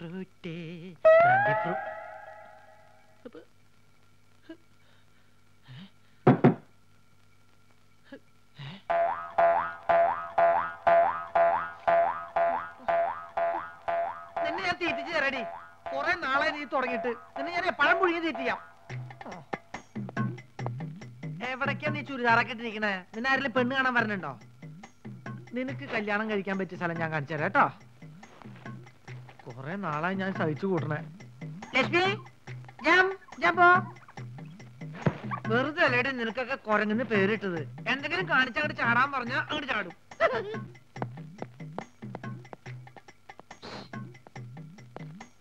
fruity, brandy fruit.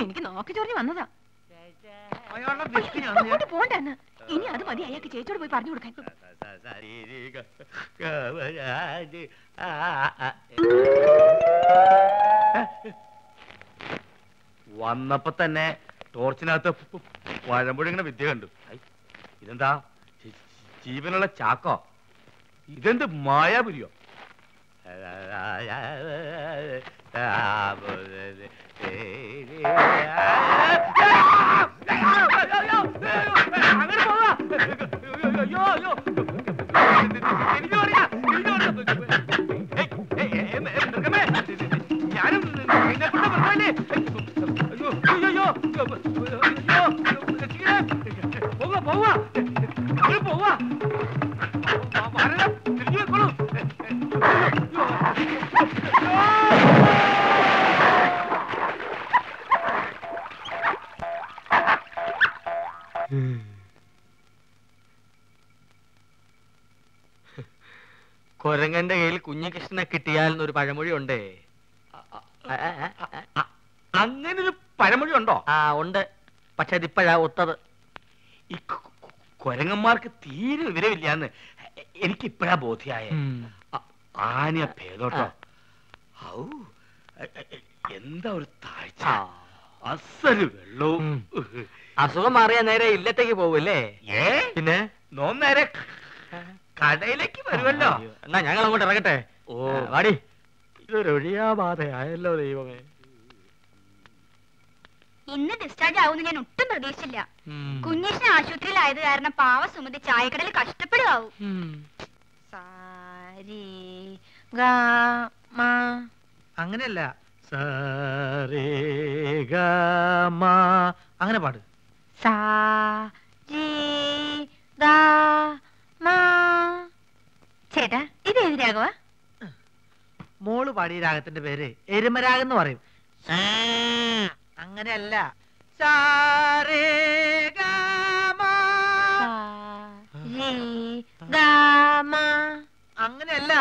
എനിക്ക് നോക്കി ചോറിഞ്ഞ് വന്നതാ. അങ്ങോട്ട് പോണ്ട, ഇനി അത് മതി അയാൾക്ക് ചേച്ചിയോട് പോയി പറഞ്ഞു കൊടുക്കാൻ. വന്നപ്പോ തന്നെ ടോർച്ചിനകത്ത് പഴമ്പുഴ ഇങ്ങനെ വിദ്യ കണ്ടു. ഇതെന്താ ജീവനുള്ള ചാക്കോ? ഇതെന്ത് മായാപുരിയോ? കൊരങ്ങന്റെ കയ്യിൽ കുഞ്ഞികൃഷ്ണനെ കിട്ടിയാൽ എന്നൊരു പഴമൊഴി ഉണ്ട്. അങ്ങനൊരു പഴമൊഴി ഉണ്ടോ? ആ ഉണ്ട്, പക്ഷെ അതിപ്പോഴാ ഒത്തത്. ഈ കൊരങ്ങന്മാർക്ക് തീരെ വിവരമില്ലാന്ന് എനിക്കിപ്പോഴാ ബോധ്യായ. ആനയ ഭേദോട്ടോ. ഔ, എന്താ ഒരു താഴ്ച, അസല് വെള്ളവും. അസുഖം മാറിയാ നേരെ ഇല്ലത്തേക്ക് പോവല്ലേ? ഏ പിന്നെ നോം നേരെ കടയിലേക്ക് വരുമല്ലോ. എന്നാ ഞങ്ങൾ അങ്ങോട്ട് ഇറങ്ങട്ടെ. ഓ വാടി, ഇതൊരൊഴിയാബാധയായല്ലോ ദൈവമേ. ഇന്ന് ഡിസ്ചാർജ് ആവുമെന്ന് ഞാൻ ഒട്ടും പ്രതീക്ഷിച്ചില്ല. കുഞ്ഞേശൻ ആശുപത്രിയിലായത് കാരണം പാവ സുമതി ചായക്കടയിൽ കഷ്ടപ്പെടുവാവും. അങ്ങനെയല്ല, അങ്ങനെ പാട്. സാ ചേട്ടാ, ഇത് ഏത് രാഗവ? മോള് പാടിയ രാഗത്തിന്റെ പേര് എരുമരാഗം എന്ന് പറയും. അങ്ങനെയല്ല, അങ്ങനെയല്ല,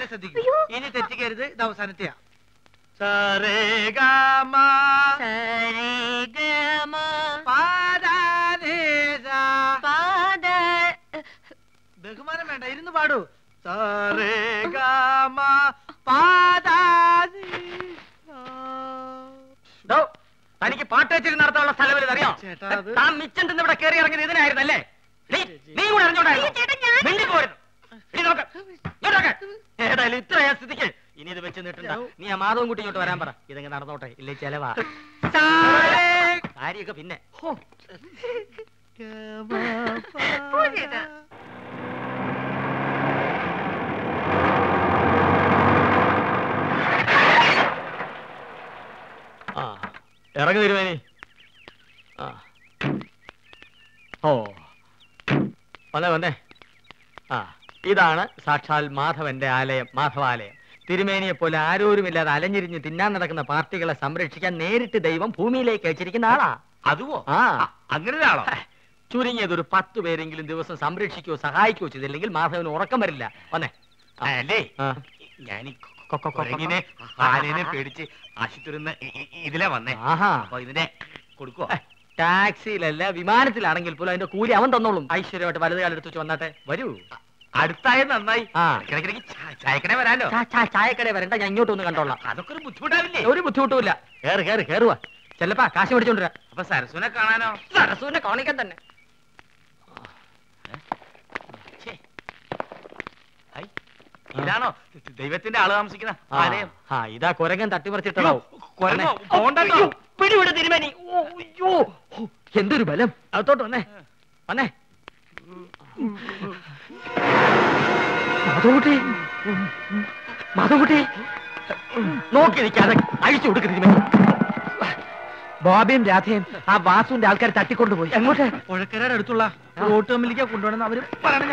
എന്നെ ശ്രദ്ധിക്കും, ഇനി തെറ്റിക്കരുത്. ഇത് അവസാനത്തെയാ. ബഹുമാനം വേണ്ട, ഇരുന്ന് പാടൂ. തനിക്ക് പാട്ട് വെച്ചിരുന്ന് നടത്താനുള്ള സ്ഥലം ഇത് അറിയാം. താൻ മിച്ചം തിന്ന് ഇവിടെ കയറി ഇറങ്ങി ഇതിനായിരുന്നല്ലേ? നീ കൂടെ അറിഞ്ഞോണ്ടായിരുന്നു. ഇത്രയാ സ്ഥിതിക്ക്. ഇനി ഇത് വെച്ച് നീട്ടണ്ട. നീ ആ മാധവൻ കുട്ടി ഇങ്ങോട്ട് വരാൻ പറ. ഇതെങ്ങനെ നടന്നോട്ടെ, ഇല്ലേ ചെലവാ. കാര്യൊക്കെ പിന്നെ. ആ ഇറങ്ങി തരുമേനി. ആ ഓ വന്നേ വന്നേ. ആ ഇതാണ് സാക്ഷാൽ മാധവന്റെ ആലയം, മാധവാലയം. തിരുമേനിയെ പോലെ ആരോരുമില്ലാതെ അലഞ്ഞിരിഞ്ഞ് തിന്നാൻ നടക്കുന്ന പാർട്ടികളെ സംരക്ഷിക്കാൻ നേരിട്ട് ദൈവം ഭൂമിയിലേക്ക് അയച്ചിരിക്കുന്ന ആളാ. അതുവോ? ആ, അങ്ങനെ ഒരാളോ? ചുരുങ്ങിയത് ഒരു 10 പേരെങ്കിലും ദിവസം സംരക്ഷിക്കുകയോ സഹായിക്കുകയോ ചെയ്തില്ലെങ്കിൽ മാധവന് ഉറക്കം വരില്ല. വന്നേ അല്ലേ, ഞാൻ കൊരങ്ങിനെ ആനേനെ പേടിച്ച് ആശുപത്രിന്ന് ഇതിലെ വന്നേ. അപ്പൊ ഇതിനെ കൊടുക്കുവോ? ടാക്സിയിലല്ല വിമാനത്തിലാണെങ്കിൽ പോലും അതിന്റെ കൂലി അവൻ തന്നോളും. ഐശ്വര്യമായിട്ട് വലത് കാലെടുത്ത് വെച്ച് വന്നാട്ടെ. വരൂ, അടുത്തായ നന്നായി. ചായക്കട വരാനോ? ചായക്കട വരണ്ട, ഞാൻ ഇങ്ങോട്ട് ഒന്ന് കണ്ടോളാം. അതൊക്കെ ഒരു ബുദ്ധിമുട്ടാവില്ലേ? ഒരു ബുദ്ധിമുട്ടുമില്ല. കേറുവാ ചെല്ലപ്പാ, കാശ് മേടിച്ചോണ്ടിരാ. അപ്പൊ സരസുനെ കാണാനോ? സരസുനെ കാണിക്കാൻ തന്നെ. ഇതാണോ ദൈവത്തിന്റെ ആള് താമസിക്കുന്ന ആലയം? ഇതാ കൊരങ്ങൻ തട്ടിമറിച്ചിട്ടാവും. പിടിവിടെ തിരുമേനി, എന്തൊരു ബലം! അകത്തോട്ട് വന്നേ വന്നേ. മാധവകുട്ടി മാധവകുട്ടി, നോക്കി നിൽക്കാതെ അഴിച്ചു കൊടുക്ക തിരുമേനി. ബോബിയും രാധയും ആ വാസുവിന്റെ ആൾക്കാർ തട്ടിക്കൊണ്ടുപോയി. എങ്ങോട്ട്? പുഴക്കരയുടെ അടുത്തുള്ള റോട്ട് കമ്മിലേക്കാ കൊണ്ടുപോകണമെന്ന് അവര് പറയണം. ഞാൻ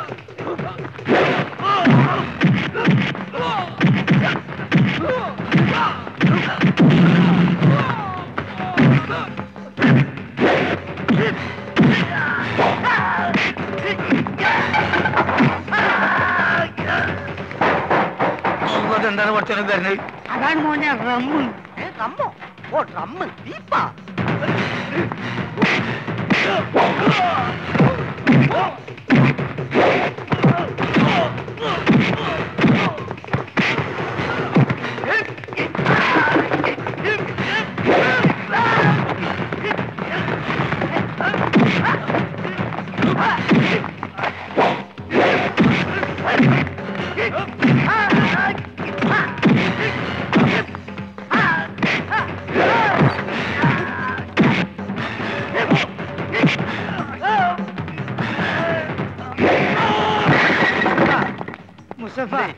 എന്താണ് കുറച്ചൊന്നും തരുന്നത്? അതാണ് മോനെ റമ്മ്. റമ്മോ? ഓ റമ്മ് ദീപാ. Mustafa,